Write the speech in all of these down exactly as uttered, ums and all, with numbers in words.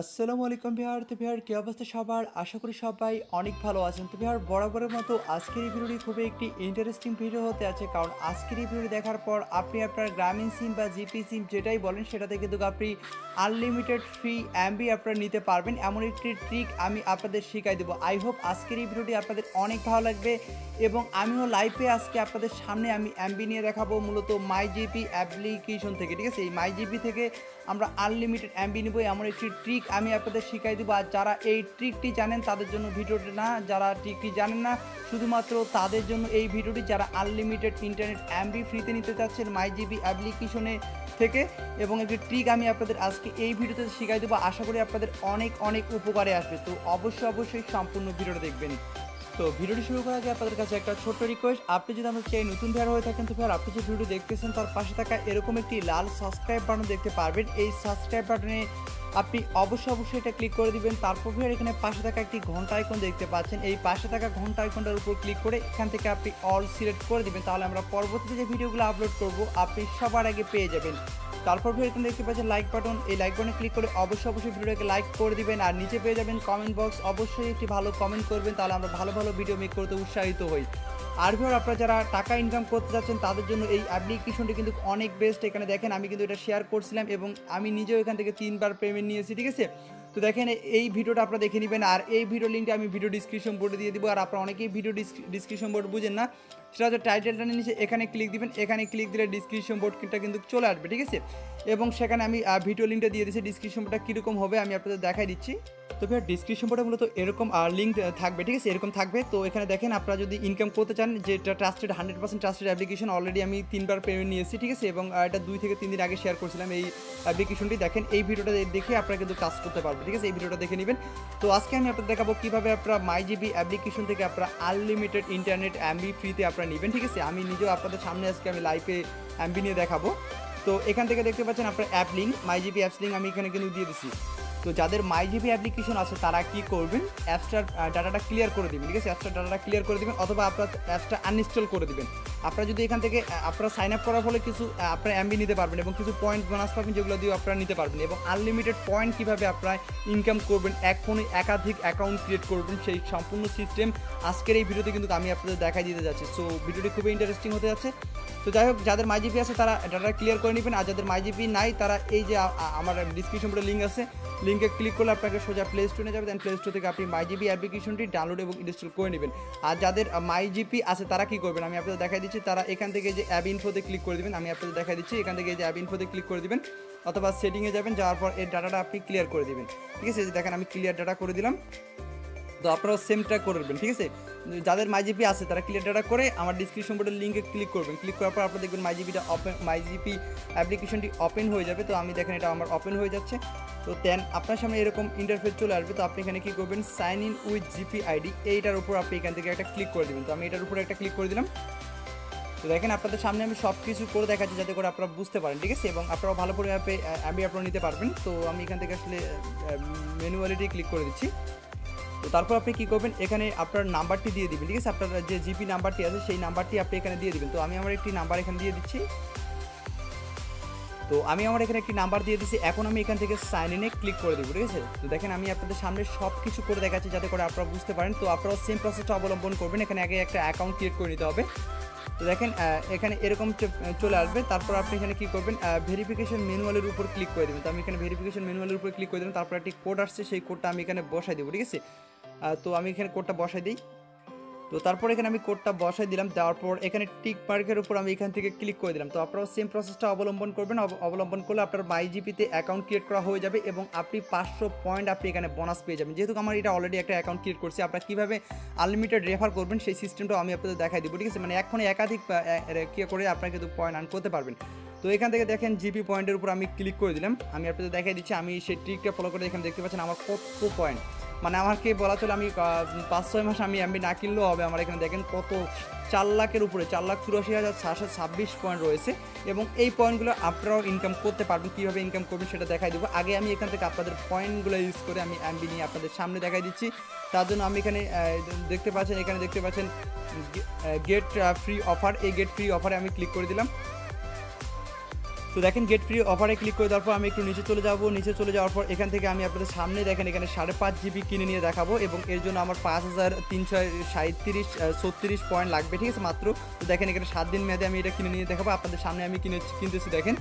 আসসালামু আলাইকুম ভিউয়ার। তো ভিউয়ার কি অবস্থা সবার, আশা করি সবাই অনেক ভালো আছেন। তো ভিউয়ার বরাবরের মতো আজকের এই ভিডিওটি খুবই একটি ইন্টারেস্টিং ভিডিও হতে আছে, কারণ আজকের এই ভিডিও দেখার পর আপনি আপনার গ্রামীণ সিম বা জিপি সিম যেটাই বলেন সেটাতে কিন্তু আপনি আনলিমিটেড ফ্রি এমবি আপনারা নিতে পারবেন। এমন একটি ট্রিক আমি আপনাদের শিখাই দেবো। আই হোপ আজকের এই ভিডিওটি আপনাদের অনেক ভালো লাগবে এবং আমিও লাইভে আজকে আপনাদের সামনে আমি এমবি নিয়ে দেখাবো, মূলত মাইজিপি অ্যাপ্লিকেশন থেকে। ঠিক আছে, এই মাইজিপি থেকে আমরা আনলিমিটেড এমবি নিব, এমন একটি ট্রিক আমি আপনাদের শিখাই দেবো। আর যারা এই ট্রিকটি জানেন তাদের জন্য ভিডিওটি না, যারা ট্রিকটি জানেন না শুধুমাত্র তাদের জন্য এই ভিডিওটি, যারা আনলিমিটেড ইন্টারনেট এমবি ফ্রিতে নিতে চাচ্ছেন মাইজিপি অ্যাপ্লিকেশনে থেকে। এবং একটি ট্রিক আমি আপনাদের আজকে এই ভিডিওতে শিখাই দেবো, আশা করি আপনাদের অনেক অনেক উপকারে আসবে। তো অবশ্যই অবশ্যই সম্পূর্ণ ভিডিওটা দেখবেন। তো ভিডিওটি শুরু করার আগে আপনাদের কাছে একটা ছোট্ট রিকোয়েস্ট, আপনি যদি আমাদের চ্যানেল নতুন ভিউয়ার হয়ে থাকেন তো ভিউয়ার আপনি যে ভিডিও দেখতেছেন তার পাশে থাকা এরকম একটি লাল সাবস্ক্রাইব বাটন দেখতে পারবেন। এই সাবস্ক্রাইব বাটনে আপনি অবশ্যই অবশ্যই এটা ক্লিক করে দিবেন। তারপর ভিউয়ার এখানে পাশে থাকা একটি ঘন্টা আইকন দেখতে পাচ্ছেন, এই পাশে থাকা ঘন্টা আইকনটার উপর ক্লিক করে এখান থেকে আপনি অল সিলেক্ট করে দিবেন, তাহলে আমরা পরবর্তীতে যে ভিডিওগুলো আপলোড করব আপনি সবার আগে পেয়ে যাবেন। তারপর ভিডিও এখানে দেখতে পাচ্ছেন লাইক বাটন, এই লাইক বাটনে ক্লিক করে অবশ্যই অবশ্যই ভিডিওটাকে লাইক করে দিবেন। আর নিচে পেয়ে যাবেন কমেন্ট বক্স, অবশ্যই একটি ভালো কমেন্ট করবেন, তাহলে আমরা ভালো ভালো ভিডিও মেক করতে উৎসাহিত হই। আর ভিউয়ার আপনারা যারা টাকা ইনকাম করতে যাচ্ছেন তাদের জন্য এই অ্যাপ্লিকেশনটি কিন্তু অনেক বেস্ট। এখানে দেখেন আমি কিন্তু এটা শেয়ার করছিলাম এবং আমি নিজেও এখান থেকে তিনবার পেমেন্ট নিয়েছি। ঠিক আছে, তো দেখেন এই ভিডিওটা আপনারা দেখে নেবেন, আর এই ভিডিও লিঙ্কটা আমি ভিডিও ডিসক্রিপশন বোর্ডে দিয়ে দেবো। আর আপনারা অনেকেই ভিডিও ডিসক্রিপশন বোর্ড বুঝেন না, সেটা হচ্ছে টাইটেলটা নিচে এখানে ক্লিক দিবেন, এখানে ক্লিক দিলে ডিসক্রিপশন বোর্ডটা কিন্তু চলে আসবে। ঠিক আছে, এবং সেখানে আমি ভিডিও লিঙ্কটা দিয়ে দিচ্ছি, ডিসক্রিপশন বোর্ডটা কীরকম হবে আমি আপনাদের দেখাই দিচ্ছি। তো ভিউয়ার ডিসক্রিপশন বোর্ডে মূলত এরকম লিঙ্ক থাকবে। ঠিক আছে, এরকম থাকবে। তো এখানে দেখেন আপনারা যদি ইনকাম করতে চান, যেটা trusted hundred percent trusted application, already আমি তিনবার পেমেন্ট নিয়েছি। ঠিক আছে, এবং এটা দুই থেকে তিন দিন আগে শেয়ার করছিলাম এই অ্যাপ্লিকেশনটি। দেখেন এই ভিডিওটা দেখে আপনারা কিন্তু কাজ করতে পারবেন। ঠিক আছে, এই ভিডিওটা দেখে নেবেন। তো আজকে আমি আপনাদের দেখাবো কীভাবে আপনারা মাইজিপি অ্যাপ্লিকেশন থেকে আপনারা আনলিমিটেড ইন্টারনেট এমবি ফ্রিতে আপনারা নেবেন। ঠিক আছে, আমি নিজেও আপনাদের সামনে আজকে আমি লাইভে এমবি নিয়ে দেখাবো। তো এখান থেকে দেখতে পাচ্ছেন আপনার app link, MyGP apps link আমি এখানে কিন্তু দিয়ে দিচ্ছি। তো যাদের মাইজিপি অ্যাপ্লিকেশন আছে তারা কী করবেন, অ্যাপসটার ডাটাটা ক্লিয়ার করে দেবেন। ঠিক আছে, অ্যাপসটার ডাটাটা ক্লিয়ার করে দেবেন অথবা আপনার অ্যাপসটা আনইনস্টল করে দেবেন। আপনারা যদি এখান থেকে আপনারা সাইন আপ করার ফলে কিছু আপনারা এমবি নিতে পারবেন এবং কিছু পয়েন্ট বোনাস পাবেন, যেগুলো দিয়ে আপনারা নিতে পারবেন। এবং আনলিমিটেড পয়েন্ট কীভাবে আপনারা ইনকাম করবেন, এক ফোনে একাধিক অ্যাকাউন্ট ক্রিয়েট করবেন, সেই সম্পূর্ণ সিস্টেম আজকের এই ভিডিওতে কিন্তু আমি আপনাদের দেখাই দিতে যাচ্ছি। সো ভিডিওটি খুবই ইন্টারেস্টিং হতে যাচ্ছে। তো যাই হোক, যাদের মাইজিপি আছে তারা ডাটাটা ক্লিয়ার করে নেবেন, আর যাদের মাইজিপি নাই তারা এই যে আমার ডিসক্রিপশন বোর্ডে লিঙ্ক আছে, লিঙ্কে ক্লিক করলে আপনাকে সোজা প্লে স্টোরে যাবে, দেন প্লে স্টোর থেকে আপনি মাইজিপি অ্যাপ্লিকেশনটি ডাউনলোড এবং ইনস্টল করে নেবেন। আর যাদের মাইজিপি আছে তারা কী করবেন আমি আপনাদের দেখাই দিচ্ছি। তারা এখান থেকে যে অ্যাপ ইনফোতে ক্লিক করে দেবেন, আমি আপনাদের দেখাই দিচ্ছি। এখান থেকে যে অ্যাপ ইনফোতে ক্লিক করে দেবেন অথবা সেটিংয়ে যাবেন, যাওয়ার পর এর ডাটাটা আপনি ক্লিয়ার করে দেবেন। ঠিক আছে, দেখেন আমি ক্লিয়ার ডাটা করে দিলাম। তো আপনারা সেমটা করে দেবেন। ঠিক আছে, যাদের মাইজিপি আছে তারা ক্লিয়ার ডাটা করে আমার ডিসক্রিপশন বোর্ডের লিঙ্কে ক্লিক করবেন। ক্লিক করার পর আপনারা দেখবেন মাইজিপিটা ওপেন, মাইজিপি অ্যাপ্লিকেশনটি ওপেন হয়ে যাবে। তো আমি দেখেন এটা আমার ওপেন হয়ে যাচ্ছে। তো দেন আপনার সামনে এরকম ইন্টারফেস চলে আসবে। তো আপনি এখানে কী করবেন, sign in with GP ID, এইটার উপর আপনি এখান থেকে একটা ক্লিক করে দেবেন। তো আমি এটার উপরে একটা ক্লিক করে দিলাম। তো দেখেন আপনাদের সামনে আমি সব কিছু করে দেখাচ্ছি যাতে করে আপনারা বুঝতে পারেন। ঠিক আছে, এবং আপনারা ভালো করে অ্যাপে অ্যাপে আপনারা নিতে পারবেন। তো আমি এখান থেকে আসলে ম্যানুয়ালিটি ক্লিক করে দিচ্ছি। তো তারপর আপনি কী করবেন, এখানে আপনার নাম্বারটি দিয়ে দেবেন। ঠিক আছে, আপনার যে জিপি নাম্বারটি আছে সেই নাম্বারটি আপনি এখানে দিয়ে দেবেন। তো আমি আমার একটি নাম্বার এখানে দিয়ে দিচ্ছি। তো আমি আমার এখানে একটি নাম্বার দিয়ে দিচ্ছি। এখন আমি এখান থেকে সাইন ইনে ক্লিক করে দেবো। ঠিক আছে, তো দেখেন আমি আপনাদের সামনে সব কিছু করে দেখাচ্ছি যাতে করে আপনারা বুঝতে পারেন। তো আপনারা সেম প্রসেসটা অবলম্বন করবেন। এখানে আগে একটা অ্যাকাউন্ট ক্রিয়েট করে নিতে হবে। তো দেখেন এখানে এরকম চলে আসবে। তারপর আপনি এখানে কী করবেন, ভেরিফিকেশন ম্যানুয়ালের উপর ক্লিক করে দেবেন। তো আমি এখানে ভেরিফিকেশন ম্যানুয়ালের উপর ক্লিক করে দেবেন। তারপর একটি কোড আসছে, সেই কোডটা আমি এখানে বসাই দেবো। ঠিক আছে, তো আমি এখানে কোডটা বসাই দিই। তো তারপর এখানে আমি কোডটা বসাই দিলাম। তারপর এখানে টিক মার্কের উপর আমি এখান থেকে ক্লিক করে দিলাম। তো আপনারাও সেম প্রসেসটা অবলম্বন করবেন। অবলম্বন করলে আপনার মাইজিপিতে অ্যাকাউন্ট ক্রিয়েট করা হয়ে যাবে এবং আপনি পাঁচশো পয়েন্ট আপনি এখানে বোনাস পেয়ে যাবেন। যেহেতু আমার এটা অলরেডি একটা অ্যাকাউন্ট ক্রিয়েট করছি, আপনারা কীভাবে আনলিমিটেড রেফার করবেন সেই সিস্টেমটাও আমি আপনাদের দেখাই দেবো। ঠিক আছে, মানে এখনই একাধিক কী করে আপনারা কিন্তু পয়েন্ট আর্ন করতে পারবেন। তো এখান থেকে দেখেন জিপি পয়েন্টের উপর আমি ক্লিক করে দিলাম। আমি আপনাদের দেখাই দিচ্ছি আমি সেই ট্রিকটা ফলো করে এখানে দেখতে পাচ্ছেন আমার কত পয়েন্ট, মানে আমাকে বলা চলে আমি পাঁচ ছয় মাস আমি এমবি না কিনলেও হবে। আমার এখানে দেখেন কত, চার লাখের উপরে, চার লাখ চুরাশি হাজার সাতশো ছাব্বিশ পয়েন্ট রয়েছে। এবং এই পয়েন্টগুলো আপনারাও ইনকাম করতে পারবেন। কীভাবে ইনকাম করবেন সেটা দেখাই দেবো। আগে আমি এখান থেকে আপনাদের পয়েন্টগুলো ইউজ করে আমি এমবি নিয়ে আপনাদের সামনে দেখাই দিচ্ছি। তার জন্য আমি এখানে দেখতে পাচ্ছেন, এখানে দেখতে পাচ্ছেন গেট ফ্রি অফার, এই গেট ফ্রি অফারে আমি ক্লিক করে দিলাম। तो देखें गेट फ्री ऑफारे क्लिक कर देवार पर आमी एकटू नीचे चले जाब। नीचे चले जाओयार पर एखान थेके आमी आपनादेर सामने देखें एखाने साढ़े पाँच जिबी किने निये देखाबो एबं एर जोन्नो आमार पाँच हज़ार तीनशो सैंतीस छत्तीस पॉइंट लागबे ठीक आछे मात्र। तो देखें एखाने सात दिन मेयादे आमी एटा किने निये देखाबो आपनादेर सामने आमी किने किनतेछि देखें।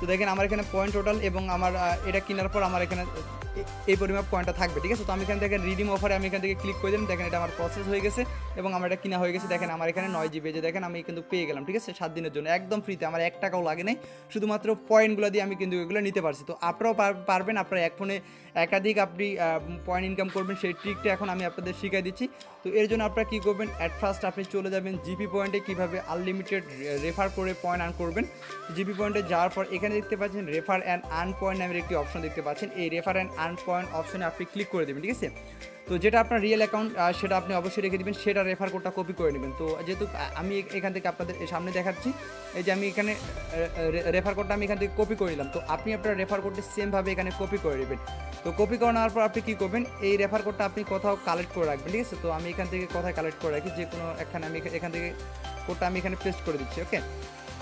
तो देखें आमार एखाने पॉइंट टोटाल एबं आमार एटा केनार पर आमार एखाने এই পরিমাপ পয়েন্টটা থাকবে ঠিক আছে। তো আমি এখান থেকে রিডিম অফারে আমি এখান থেকে ক্লিক করে দিলাম, দেখেন এটা আমার প্রসেস হয়ে গেছে এবং আমার এটা কিনা হয়ে গেছে। দেখেন আমার এখানে নয় জিবি যে দেখেন আমি কিন্তু পেয়ে গেলাম ঠিক আছে সাত দিনের জন্য একদম ফ্রিতে, আমার এক টাকাও লাগে নাই, শুধুমাত্র পয়েন্টগুলো দিয়ে আমি কিন্তু এগুলো নিতে পারছি। তো আপনারাও পারবেন, আপনারা এক ফোনে একাধিক আপনি পয়েন্ট ইনকাম করবেন সেই ট্রিকটা এখন আমি আপনাদের শিখিয়ে দিচ্ছি। তো এর জন্য আপনারা কী করবেন, অ্যাট ফার্স্ট আপনি চলে যাবেন জিপি পয়েন্টে কীভাবে আনলিমিটেড রেফার করে পয়েন্ট আর্ন করবেন। জিপি পয়েন্টে যাওয়ার পর এখানে দেখতে পাচ্ছেন রেফার অ্যান্ড আর্ন পয়েন্ট নামের একটি অপশন দেখতে পাচ্ছেন, এই রেফার অ্যান্ড আর্ন পয়েন্ট অপশনে আপনি ক্লিক করে দেবেন ঠিক আছে। তো যেটা আপনার রিয়েল অ্যাকাউন্ট সেটা আপনি অবশ্যই রেখে দেবেন, সেটা রেফার কোডটা কপি করে নেবেন। তো যেহেতু আমি এখান থেকে আপনাদের সামনে দেখাচ্ছি, এই যে আমি এখানে রেফার কোডটা আমি এখান থেকে কপি করে নিলাম। তো আপনি আপনার রেফার কোডটি সেমভাবে এখানে কপি করে নেবেন। তো কপি করে নেওয়ার পর আপনি কী করবেন, এই রেফার কোডটা আপনি কোথাও কালেক্ট করে রাখবেন ঠিক আছে। তো আমি এখান থেকে কোথায় কালেক্ট করে রাখি, যে কোনো একখানে আমি এখান থেকে কোডটা আমি এখানে পেস্ট করে দিচ্ছি ওকে।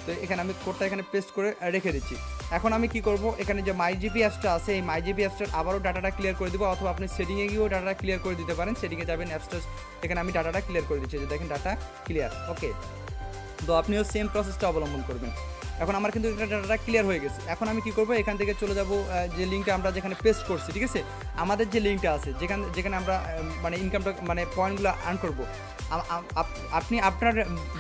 তো এখানে আমি কোডটা এখানে পেস্ট করে রেখে দিচ্ছি। এখন আমি কি করব, এখানে যে মাইজিপি অ্যাপসটা আছে এই মাইজিপি অ্যাপসটার আবারও ডাটাটা ক্লিয়ার করে দেবো, অথবা আপনি সেটিংয়ে গিয়েও ডাটাটা ক্লিয়ার করে দিতে পারেন। সেটিংয়ে যাবেন অ্যাপসটা, এখানে আমি ডাটাটা ক্লিয়ার করে দিচ্ছি, যে দেখেন ডাটা ক্লিয়ার ওকে। তো আপনিও সেম প্রসেসটা অবলম্বন করবেন। এখন আমার কিন্তু এটা ডাটাটা ক্লিয়ার হয়ে গেছে। এখন আমি কি করব, এখান থেকে চলে যাব যে লিঙ্কটা আমরা যেখানে পেস্ট করছি ঠিক আছে, আমাদের যে লিঙ্কটা আছে যেখানে যেখানে আমরা মানে ইনকামটা মানে পয়েন্টগুলো আর্ন করব, আপনি আপনার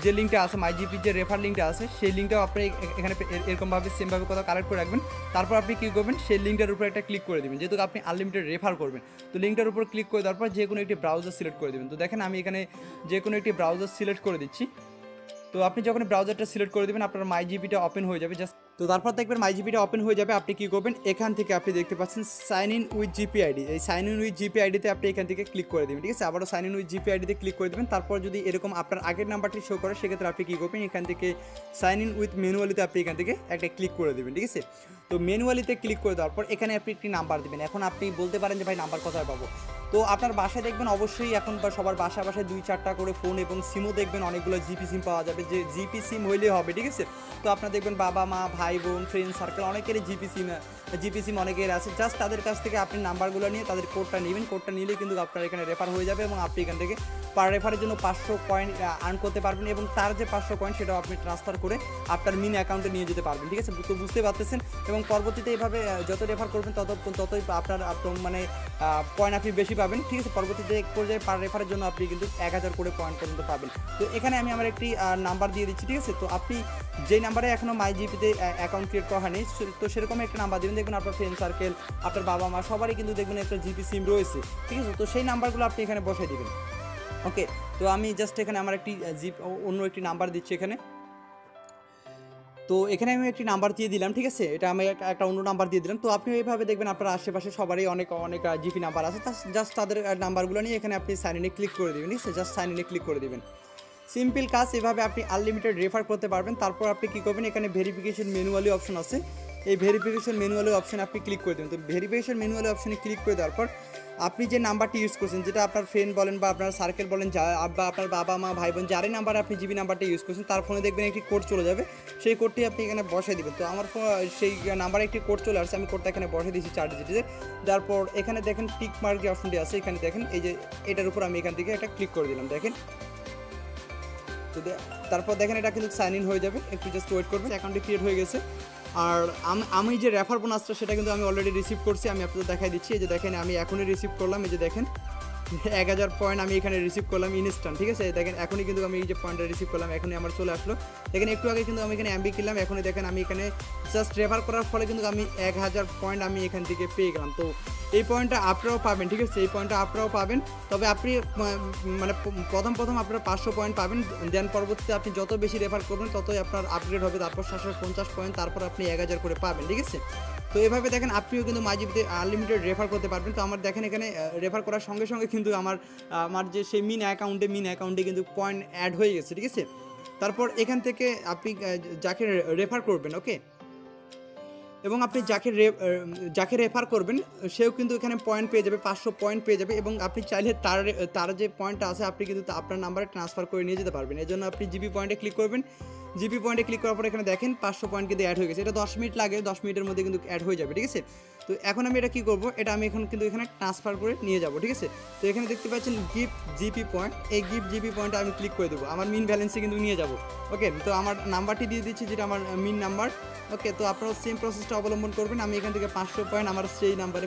যে লিঙ্কটা আছে মাইজিপির যে রেফার লিঙ্কটা আছে সেই লিঙ্কটাও আপনি এখানে এরকমভাবে সেমভাবে কোথাও কালেক্ট করে রাখবেন। তারপর আপনি কী করবেন, সেই লিঙ্কটার উপরে একটা ক্লিক করে দেবেন, যেহেতু আপনি আনলিমিটেড রেফার করবেন। তো লিঙ্কটার উপর ক্লিক করে দেওয়ার পর যে কোনো একটি ব্রাউজার সিলেক্ট করে দেবেন। তো দেখেন আমি এখানে যে কোনো একটি ব্রাউজার সিলেক্ট করে দিচ্ছি। তো আপনি যখন ব্রাউজারটা সিলেক্ট করে দেবেন আপনার মাইজিপিটা ওপেন হয়ে যাবে জাস্ট। তো তারপর দেখবেন মাইজিপিটা ওপেন হয়ে যাবে, আপনি কী করবেন এখান থেকে আপনি দেখতে পাচ্ছেন sign in with GP ID, এই সাইন ইন উইথ জিপি আইডিতে আপনি এখান থেকে ক্লিক করে দেবেন ঠিক আছে। আবারও সাইন ইন উইথ জিপি আইডিতে ক্লিক করে দেবেন। তারপর যদি এরকম আপনার আগের নাম্বারটি শো করে সেক্ষেত্রে আপনি কী করবেন, এখান থেকে সাইন ইন উইথ ম্যানুয়ালিতে আপনি এখান থেকে একটা ক্লিক করে দেবেন ঠিক আছে। তো ম্যানুয়ালিতে ক্লিক করে দেওয়ার পর এখানে আপনি একটি নাম্বার দেবেন। এখন আপনি বলতে পারেন যে ভাই নাম্বার কোথায় পাবো, তো আপনার বাসায় দেখবেন অবশ্যই এখন সবার বাসা বাসায় দুই চারটা করে ফোন এবং সিমও দেখবেন অনেকগুলো জিপি সিম পাওয়া যাবে, যে জিপি সিম হইলেই হবে ঠিক আছে। তো আপনার দেখবেন বাবা মা ভাই বোন ফ্রেন্ড সার্কেল অনেকেরই জিপি সিম জিপি সিম অনেকের আছে, জাস্ট তাদের কাছ থেকে আপনি নাম্বারগুলো নিয়ে তাদের কোডটা নেবেন। কোডটা নিলে কিন্তু আপনার এখানে রেফার হয়ে যাবে এবং আপনি এখান থেকে পার রেফারের জন্য পাঁচশো পয়েন্ট আর্ন করতে পারবেন এবং তার যে পাঁচশো পয়েন্ট সেটাও আপনি ট্রান্সফার করে আপনার মিনি অ্যাকাউন্টে নিয়ে যেতে পারবেন ঠিক আছে। তো বুঝতে পারতেছেন, এবং পরবর্তীতে এইভাবে যত রেফার করবেন তত ততই আপনার মানে পয়েন্ট আপনি বেশি পাবেন ঠিক আছে। পরবর্তীতে এক পর্যায়ে পার রেফারের জন্য আপনি কিন্তু এক হাজার করে পয়েন্ট পর্যন্ত পাবেন। তো এখানে আমি আমার একটি নাম্বার দিয়ে দিচ্ছি ঠিক আছে। তো আপনি যে নাম্বারে এখনও মাইজিপিতে অ্যাকাউন্ট ক্রিয়েট করা হয়নি তো সেরকম একটা নাম্বার দেবেন, দেখবেন আপনার ফ্রেন্ড সার্কেল আপনার বাবা মা সবারই কিন্তু দেখবেন একটা জিপি সিম রয়েছে ঠিক আছে। তো সেই নাম্বারগুলো আপনি এখানে বসাই দেবেন ওকে। তো আমি জাস্ট এখানে আমার একটি জিপ অন্য একটি নাম্বার দিচ্ছি এখানে। তো এখানে আমি একটি নাম্বার দিয়ে দিলাম ঠিক আছে, এটা আমি একটা অন্য নাম্বার দিয়ে দিলাম। তো আপনি এইভাবে দেখবেন আপনার আশেপাশে সবারই অনেক অনেক জিপি নাম্বার আছে, জাস্ট তাদের নাম্বারগুলো নিয়ে এখানে আপনি সাইন ইনে ক্লিক করে দেবেন ঠিক আছে। জাস্ট সাইন ইনে ক্লিক করে দেবেন, সিম্পল কাজ। এভাবে আপনি আনলিমিটেড রেফার করতে পারবেন। তারপর আপনি কী করবেন, এখানে ভেরিফিকেশন ম্যানুয়ালি অপশন আছে, এই ভেরিফিকেশন ম্যানুয়ালি অপশন আপনি ক্লিক করে দেবেন। তো ভেরিফিকেশন ম্যানুয়ালি অপশনে ক্লিক করে দেওয়ার পর আপনি যে নাম্বারটি ইউজ করছেন, যেটা আপনার ফ্রেন্ড বলেন বা আপনার সার্কেল বলেন যা বা আপনার বাবা মা ভাই বোন যারই নাম্বারে আপনি জিবি নাম্বারটা ইউজ করছেন তার ফোনে দেখবেন একটি কোড চলে যাবে, সেই কোডটি আপনি এখানে বসাই দেবেন। তো আমার সেই নাম্বারে একটি কোড চলে আসছে, আমি কোডটা এখানে বসে দিয়েছি চার ডিজিটের। তারপর এখানে দেখেন টিক মার্ক যে অপশনটি আছে এখানে দেখেন এই যে এটার উপর আমি এখান থেকে একটা ক্লিক করে দিলাম দেখেন। তো তারপর দেখেন এটা কিন্তু সাইন ইন হয়ে যাবে, একটু জাস্ট ওয়েট করবেন, অ্যাকাউন্টটি ক্রিয়েট হয়ে গেছে। আর আমি যে রেফার বোনাসটা সেটা কিন্তু আমি অলরেডি রিসিভ করছি, আমি আপনাদের দেখাই দিচ্ছি। এই যে দেখেন আমি এখনই রিসিভ করলাম, এই যে দেখেন এক হাজার পয়েন্ট আমি এখানে রিসিভ করলাম ইনস্ট্যান্ট ঠিক আছে। দেখেন এখনই কিন্তু আমি এই যে পয়েন্টটা রিসিভ করলাম এখনই আমার চলে আসলো। দেখেন একটু আগে কিন্তু আমি এখানে এমবি কিনলাম, এখনই দেখেন আমি এখানে জাস্ট রেফার করার ফলে কিন্তু আমি এক হাজার পয়েন্ট আমি এখান থেকে পেয়ে গেলাম। তো এই পয়েন্টটা আপনারাও পাবেন ঠিক আছে, এই পয়েন্টটা আপনারাও পাবেন। তবে আপনি মানে প্রথম প্রথম আপনারা পাঁচশো পয়েন্ট পাবেন, দেন পরবর্তীতে আপনি যত বেশি রেফার করবেন ততই আপনার আপগ্রেড হবে, তারপর সাতশো পঞ্চাশ পয়েন্ট, তারপর আপনি এক হাজার করে পাবেন ঠিক আছে। তো এভাবে দেখেন আপনিও কিন্তু মাইজিপিতে আনলিমিটেড রেফার করতে পারবেন। তো আমার দেখেন এখানে রেফার করার সঙ্গে সঙ্গে কিন্তু আমার আমার যে সেই মিন অ্যাকাউন্টে মিন অ্যাকাউন্টে কিন্তু পয়েন্ট অ্যাড হয়ে গেছে ঠিক আছে। তারপর এখান থেকে আপনি যাকে রেফার করবেন ওকে, এবং আপনি যাকে যাকে রেফার করবেন সেও কিন্তু এখানে পয়েন্ট পেয়ে যাবে, পাঁচশো পয়েন্ট পেয়ে যাবে। এবং আপনি চাইলে তার তার যে পয়েন্টটা আছে আপনি কিন্তু আপনার নাম্বারে ট্রান্সফার করে নিয়ে যেতে পারবেন। এই জন্য আপনি জিবি পয়েন্টে ক্লিক করবেন, জিপি পয়েন্টে ক্লিক করার পর এখানে দেখেন পাঁচশো পয়েন্ট কিন্তু অ্যাড হয়ে গেছে। এটা দশ মিনিট লাগে, দশ মিনিটের মধ্যে কিন্তু অ্যাড হয়ে যাবে, ঠিক আছে। তো এখন আমি এটা কী করবো, এটা আমি এখন কিন্তু এখানে ট্রান্সফার করে নিয়ে যাবো, ঠিক আছে। তো এখানে দেখতে পাচ্ছেন গিফট জিপি পয়েন্ট, এই গিফট জিপি পয়েন্টটা আমি ক্লিক করে দেবো, আমার মিন ব্যালেন্সে কিন্তু নিয়ে যাবো। ওকে, তো আমার নাম্বারটি দিয়ে দিচ্ছি যেটা আমার মিন নাম্বার। ওকে, তো আপনারা সেম প্রসেসটা অবলম্বন করবেন। আমি এখান থেকে পাঁচশো পয়েন্ট আমার সেই নাম্বারে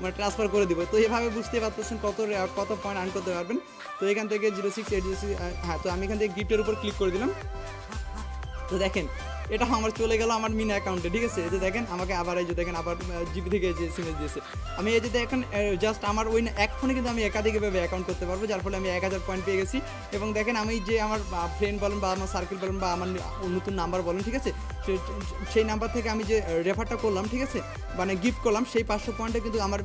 মানে ট্রান্সফার করে দেবো। তো এইভাবে বুঝতে পারতেছেন কত কত পয়েন্ট আর্ন করতে পারবেন। তো এখান থেকে zero six eight zero six হ্যাঁ, তো আমি এখান থেকে গিফটের উপর ক্লিক করে দিলাম। তো দেখেন এটা আমার চলে গেল আমার মিন অ্যাকাউন্টে, ঠিক আছে। এই যে দেখেন আমাকে আবার এই যে দেখেন আবার জিপি থেকে যে এসএমএস দিয়েছে। আমি এই যে দেখেন জাস্ট আমার ওই এক ফোনে কিন্তু আমি একাধিকভাবে অ্যাকাউন্ট করতে পারবো, যার ফলে আমি এক হাজার পয়েন্ট পেয়ে গেছি। এবং দেখেন আমি যে আমার ফ্রেন্ড বলেন বা আমার সার্কেল বলেন বা আমার নতুন নাম্বার বলেন, ঠিক আছে, সেই নাম্বার থেকে আমি যে রেফারটা করলাম, ঠিক আছে, মানে গিফট করলাম, সেই পাঁচশো পয়েন্টে কিন্তু আমার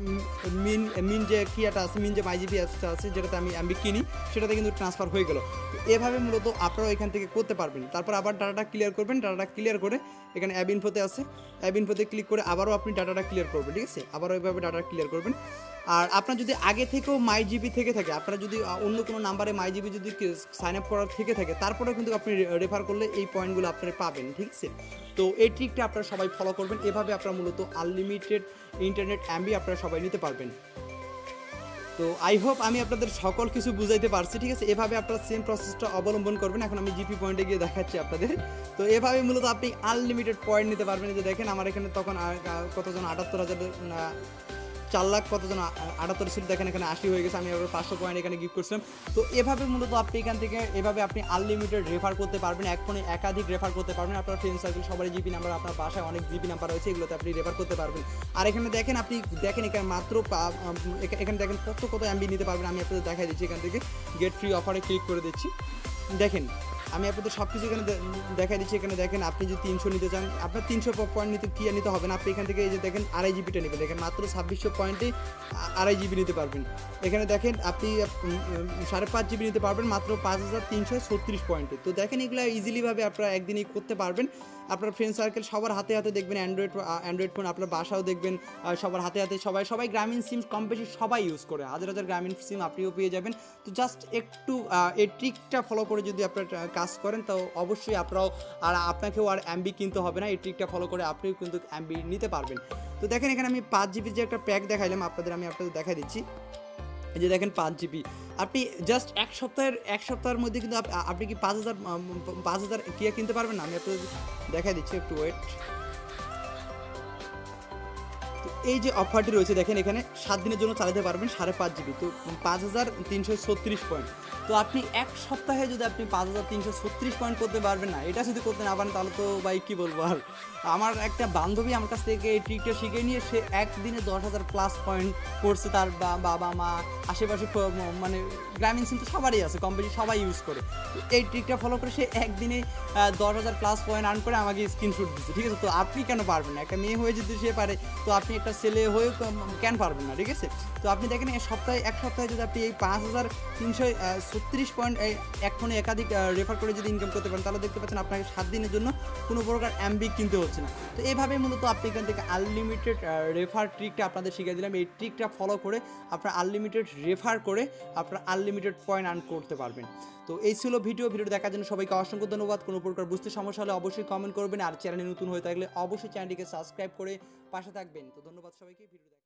মিন মিন যে কিয়াটা আছে, মিন যে মাইজিপি অ্যাপসটা আছে যেটাতে আমি আমি কিনি, সেটাতে কিন্তু ট্রান্সফার হয়ে গেল। তো এভাবে মূলত আপনারাও এখান থেকে করতে পারবেন। তারপর আবার ডাটাটা ক্লিয়ার করবেন, ডাটাটা ক্লিয়ার করে এখানে অ্যাপ ইনফোতে আছে, অ্যাপ ইনফোতে ক্লিক করে আবারও আপনি ডাটাটা ক্লিয়ার করবেন, ঠিক আছে। আবারও এইভাবে ডাটাটা ক্লিয়ার করবেন। আর আপনার যদি আগে থেকেও মাইজিপি থেকে থাকে, আপনার যদি অন্য কোনো নাম্বারে মাইজিপি যদি সাইন আপ করার থেকে থাকে, তারপরেও কিন্তু আপনি রেফার করলে এই পয়েন্টগুলো আপনারা পাবেন, ঠিক আছে। তো এই ট্রিকটা আপনারা সবাই ফলো করবেন। এভাবে আপনারা মূলত আনলিমিটেড ইন্টারনেট এমবি আপনারা সবাই নিতে পারবেন। তো আই হোপ আমি আপনাদের সকল কিছু বুঝাইতে পারছি, ঠিক আছে। এভাবে আপনারা সেম প্রসেসটা অবলম্বন করবেন। এখন আমি জিপি পয়েন্টে গিয়ে দেখাচ্ছি আপনাদের। তো এভাবে মূলত আপনি আনলিমিটেড পয়েন্ট নিতে পারবেন। যে দেখেন আমার এখানে তখন কতজন আটাত্তর হাজার চার লাখ কতজন আটাত্তর ছিল, দেখেন এখানে আশি হয়ে গেছে। আমি আবার পাঁচশো পয়েন্ট এখানে গিফট করছিলাম। তো এভাবে মূলত আপনি এখান থেকে এভাবে আপনি আনলিমিটেড রেফার করতে পারবেন, এক ফোনে একাধিক রেফার করতে পারবেন। আপনার ফ্রেন্ড সার্কেল সবারই জিপি নাম্বার, আপনার বাসায় অনেক জিপি নাম্বার রয়েছে, এগুলোতে আপনি রেফার করতে পারবেন। আর এখানে দেখেন আপনি দেখেন এখানে মাত্র এখানে দেখেন কত কত এমবি নিতে পারবেন। আমি আপনাদের দেখাই দিচ্ছি, এখান থেকে গেট ফ্রি অফারে ক্লিক করে দিচ্ছি। দেখেন আমি আপনাদের সব কিছু এখানে দেখা দিচ্ছি। এখানে দেখেন আপনি যদি তিনশো নিতে চান, আপনার তিনশো পয়েন্ট নিতে কী নিতে হবে না, আপনি এখান থেকে এই যে দেখেন আড়াই জিবিটা নেবেন। দেখেন মাত্র ছাব্বিশশো পয়েন্টে আড়াই জিবি নিতে পারবেন। এখানে দেখেন আপনি সাড়ে পাঁচ জিবি নিতে পারবেন মাত্র পাঁচ হাজার তিনশো ছত্রিশ পয়েন্টে। তো দেখেন এগুলো ইজিলিভাবে আপনারা একদিনই করতে পারবেন। আপনার ফ্রেন্ড সার্কেল সবার হাতে হাতে দেখবেন অ্যান্ড্রয়েড অ্যান্ড্রয়েড ফোন, আপনার বাসাও দেখবেন সবার হাতে হাতে, সবাই সবাই গ্রামীণ সিম কম বেশি সবাই ইউজ করে, হাজার হাজার গ্রামীণ সিম আপনিও পেয়ে যাবেন। তো জাস্ট একটু এই ট্রিকটা ফলো করে যদি আপনার কাজ করেন, তো অবশ্যই আপনারাও আর আপনাকেও আর এমবি কিনতে হবে না। এই ট্রিকটা ফলো করে আপনিও কিন্তু এমবি নিতে পারবেন। তো দেখেন এখানে আমি পাঁচ জিবির যে একটা প্যাক দেখাইলাম আপনাদের, আমি আপনাদের দেখা দিচ্ছি। এই যে দেখেন পাঁচ জিবি আপনি জাস্ট এক সপ্তাহের এক সপ্তাহের মধ্যে কিন্তু আপনি কি পাঁচ হাজার পাঁচ হাজার কিয়া কিনতে পারবেন না। আমি আপনাদের দেখা দিচ্ছি, একটু ওয়েট। এই যে অফারটি রয়েছে দেখেন এখানে সাত দিনের জন্য চালাতে পারবেন সাড়ে পাঁচ জিবি, তো পাঁচ হাজার তিনশো ছত্রিশ পয়েন্ট। তো আপনি এক সপ্তাহে যদি আপনি পাঁচ হাজার তিনশো ছত্রিশ পয়েন্ট করতে পারবেন না, এটা যদি করতে না পারেন তাহলে তো ভাই কী বলবো। আর আমার একটা বান্ধবী আমার কাছ থেকে এই ট্রিকটা শিখে নিয়ে সে একদিনে দশ হাজার প্লাস পয়েন্ট করছে। তার বাবা মা আশেপাশে মানে গ্রামীণ সিম তো সবারই আছে, কম বেশি সবাই ইউজ করে। তো এই ট্রিকটা ফলো করে সে একদিনে দশ হাজার প্লাস পয়েন্ট আর্ন করে আমাকে স্ক্রিনশট দিচ্ছে, ঠিক আছে। তো আপনি কেন পারবেন না? একটা মেয়ে হয়ে যদি সে পারে, তো আপনি একটা ছেলে হয়ে কেন পারবেন না, ঠিক আছে। তো আপনি দেখেন এই সপ্তাহে এক সপ্তাহে যদি আপনি এই পাঁচ হাজার তিনশো ছত্রিশ পয়েন্ট এক ফোনে একাধিক রেফার করে যদি ইনকাম করতে পারেন, তাহলে দেখতে পাচ্ছেন আপনাকে সাত দিনের জন্য কোনো প্রকার এমবি কিনতে হচ্ছে না। তো এইভাবে মূলত আপনি এখান থেকে আনলিমিটেড রেফার ট্রিকটা আপনাদের শিখিয়ে দিলাম। এই ট্রিকটা ফলো করে আপনারা আনলিমিটেড রেফার করে আপনারা আনলিমিটেড পয়েন্ট আর্ন করতে পারবেন। তো এই ছিল ভিডিও। ভিডিও দেখার জন্য সবাইকে অসংখ্য ধন্যবাদ। কোনো প্রকার বুঝতে সমস্যা হলে অবশ্যই কমেন্ট করবেন। আর চ্যানেলে নতুন হয়ে থাকলে অবশ্যই চ্যানেলটিকে সাবস্ক্রাইব করে পাশে থাকবেন। তো ধন্যবাদ সবাইকে ভিডিও দেখার।